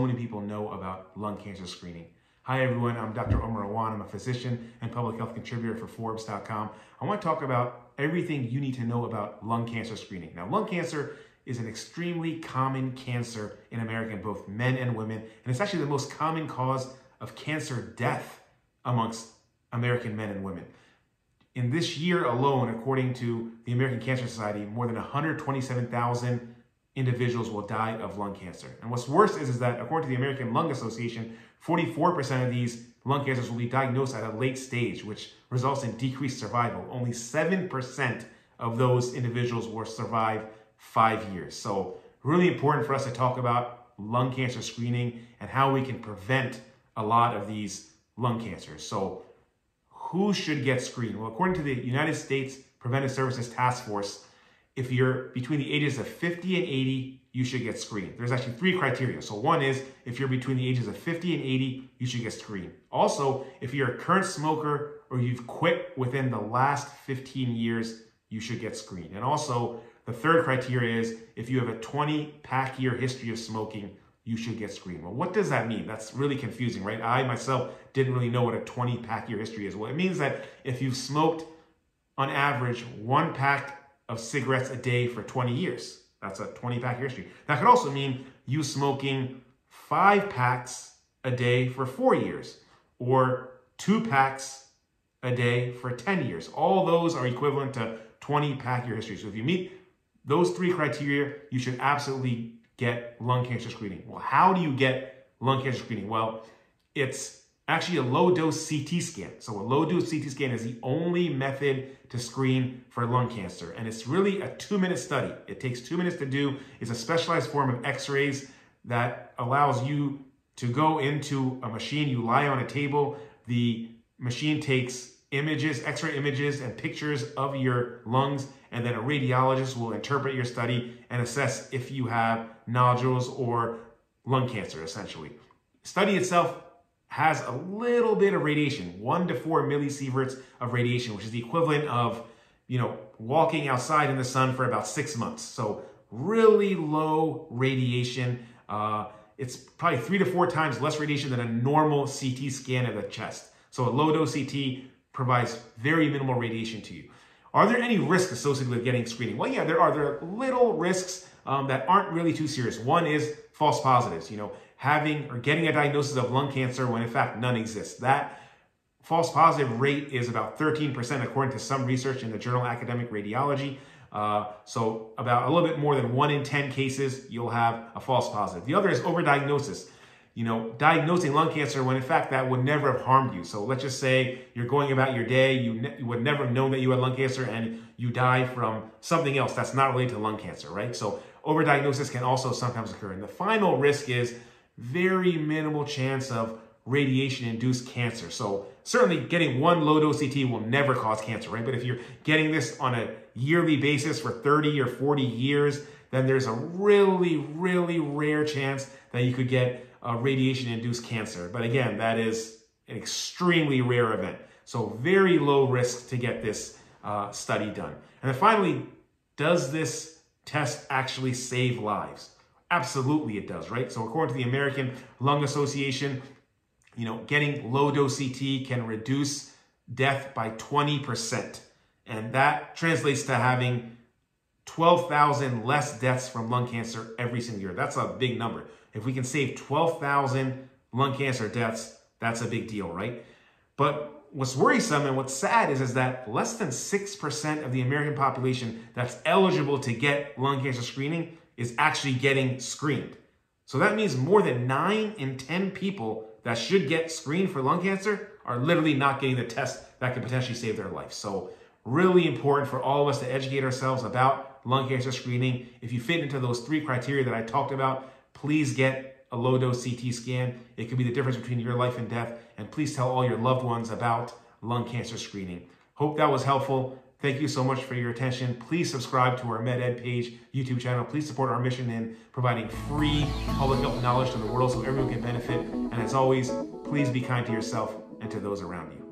so many people know about lung cancer screening. Hi everyone, I'm Dr. Omar Awan. I'm a physician and public health contributor for Forbes.com. I want to talk about everything you need to know about lung cancer screening. Now, lung cancer is an extremely common cancer in America, both men and women, and it's actually the most common cause of cancer death amongst American men and women. In this year alone, according to the American Cancer Society, more than 127,000 individuals will die of lung cancer. And what's worse is that, according to the American Lung Association, 44% of these lung cancers will be diagnosed at a late stage, which results in decreased survival. Only 7% of those individuals will survive 5 years. So really important for us to talk about lung cancer screening and how we can prevent a lot of these lung cancers. So who should get screened? Well, according to the United States Preventive Services Task Force, if you're between the ages of 50 and 80, you should get screened. There's actually three criteria. So one is if you're between the ages of 50 and 80, you should get screened. Also, if you're a current smoker or you've quit within the last 15 years, you should get screened. And also, the third criteria is if you have a 20-pack-year history of smoking, you should get screened. Well, what does that mean? That's really confusing, right? I myself didn't really know what a 20-pack-year history is. Well, it means that if you've smoked on average one pack of cigarettes a day for 20 years, that's a 20-pack-year history. That could also mean you smoking 5 packs a day for 4 years or 2 packs a day for 10 years. All those are equivalent to 20-pack-year history. So if you meet those three criteria, you should absolutely get lung cancer screening. Well, how do you get lung cancer screening? Well, it's actually a low-dose CT scan. So a low-dose CT scan is the only method to screen for lung cancer. And it's really a 2-minute study. It takes 2 minutes to do. It's a specialized form of x-rays that allows you to go into a machine. You lie on a table. The machine takes images, x-ray images and pictures of your lungs, and then a radiologist will interpret your study and assess if you have nodules or lung cancer, essentially. The study itself has a little bit of radiation, 1 to 4 millisieverts of radiation, which is the equivalent of, walking outside in the sun for about 6 months. So really low radiation. It's probably 3 to 4 times less radiation than a normal CT scan of the chest. So a low-dose CT provides very minimal radiation to you. Are there any risks associated with getting screening? Well, yeah, there are. There are little risks that aren't really too serious. One is false positives, having or getting a diagnosis of lung cancer when in fact none exists. That false positive rate is about 13% according to some research in the journal Academic Radiology. So about a little bit more than 1 in 10 cases, you'll have a false positive. The other is overdiagnosis. Diagnosing lung cancer when in fact that would never have harmed you. So let's just say you're going about your day, you would never have known that you had lung cancer and you die from something else that's not related to lung cancer, right? So overdiagnosis can also sometimes occur. And the final risk is very minimal chance of radiation-induced cancer. So certainly getting one low-dose CT will never cause cancer, right? But if you're getting this on a yearly basis for 30 or 40 years, then there's a really, really rare chance that you could get radiation-induced cancer. But again, that is an extremely rare event. So very low risk to get this study done. And then finally, does this test actually save lives? Absolutely it does, right? So according to the American Lung Association, getting low-dose CT can reduce death by 20%. And that translates to having 12,000 less deaths from lung cancer every single year. That's a big number. If we can save 12,000 lung cancer deaths, that's a big deal, right? But what's worrisome and what's sad is that less than 6% of the American population that's eligible to get lung cancer screening is actually getting screened. So that means more than 9 in 10 people that should get screened for lung cancer are literally not getting the test that could potentially save their life. So really important for all of us to educate ourselves about lung cancer screening. If you fit into those three criteria that I talked about, please get a low-dose CT scan. It could be the difference between your life and death. And please tell all your loved ones about lung cancer screening. Hope that was helpful. Thank you so much for your attention. Please subscribe to our MedEdPage YouTube channel. Please support our mission in providing free public health knowledge to the world so everyone can benefit. And as always, please be kind to yourself and to those around you.